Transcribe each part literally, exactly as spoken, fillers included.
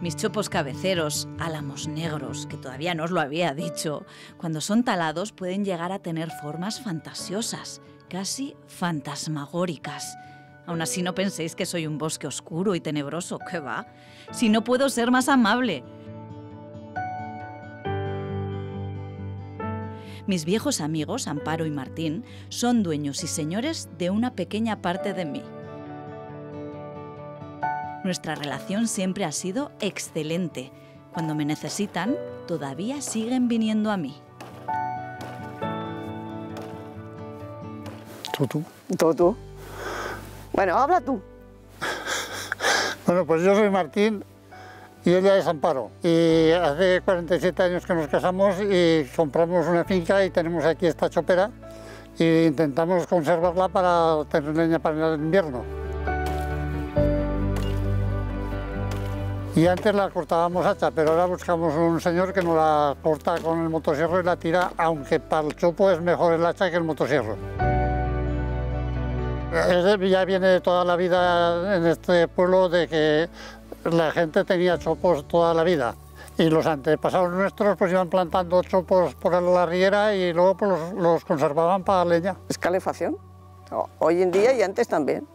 Mis chopos cabeceros, álamos negros, que todavía no os lo había dicho, cuando son talados pueden llegar a tener formas fantasiosas, casi fantasmagóricas. Aún así no penséis que soy un bosque oscuro y tenebroso, ¿qué va? Si no puedo ser más amable. Mis viejos amigos, Amparo y Martín, son dueños y señores de una pequeña parte de mí. Nuestra relación siempre ha sido excelente. Cuando me necesitan, todavía siguen viniendo a mí. ¿Tú, tú? ¿Tú, tú? Bueno, habla tú. Bueno, pues yo soy Martín y ella es Amparo. Y hace cuarenta y siete años que nos casamos y compramos una finca y tenemos aquí esta chopera e intentamos conservarla para tener leña para el invierno. Y antes la cortábamos hacha, pero ahora buscamos un señor que nos la corta con el motosierro y la tira, aunque para el chopo es mejor el hacha que el motosierro. Ya viene toda la vida en este pueblo de que la gente tenía chopos toda la vida. Y los antepasados nuestros pues iban plantando chopos por la riera y luego pues, los, los conservaban para leña. Es calefacción, hoy en día y antes también.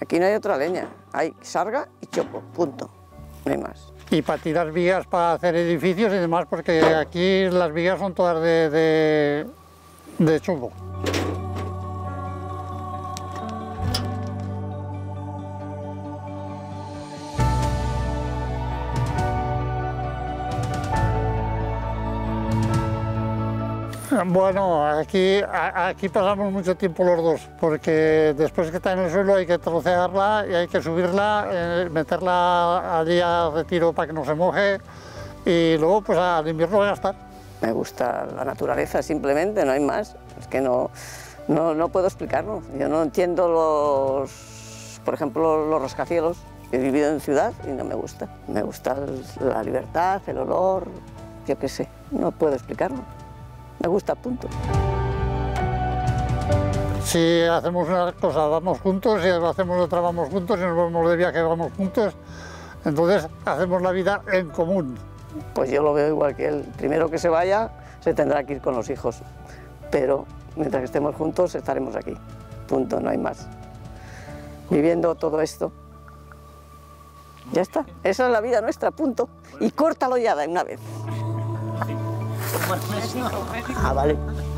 Aquí no hay otra leña, hay sarga y chopo, punto. No hay más. Y para tirar vigas, para hacer edificios y demás, porque aquí las vigas son todas de, de, de chumbo. Bueno, aquí, aquí pasamos mucho tiempo los dos, porque después que está en el suelo hay que trocearla y hay que subirla, eh, meterla allí a retiro para que no se moje y luego pues al invierno a gastar. Me gusta la naturaleza simplemente, no hay más, es que no, no, no puedo explicarlo. Yo no entiendo los, por ejemplo, los rascacielos. He vivido en ciudad y no me gusta. Me gusta la libertad, el olor, yo qué sé, no puedo explicarlo. Me gusta, punto. Si hacemos una cosa, vamos juntos, si hacemos otra, vamos juntos, si nos vamos de viaje, vamos juntos. Entonces, hacemos la vida en común. Pues yo lo veo igual que él. Primero que se vaya, se tendrá que ir con los hijos. Pero, mientras que estemos juntos, estaremos aquí. Punto, no hay más. Viviendo todo esto. Ya está. Esa es la vida nuestra, punto. Y córtalo ya de una vez. Ah, vale.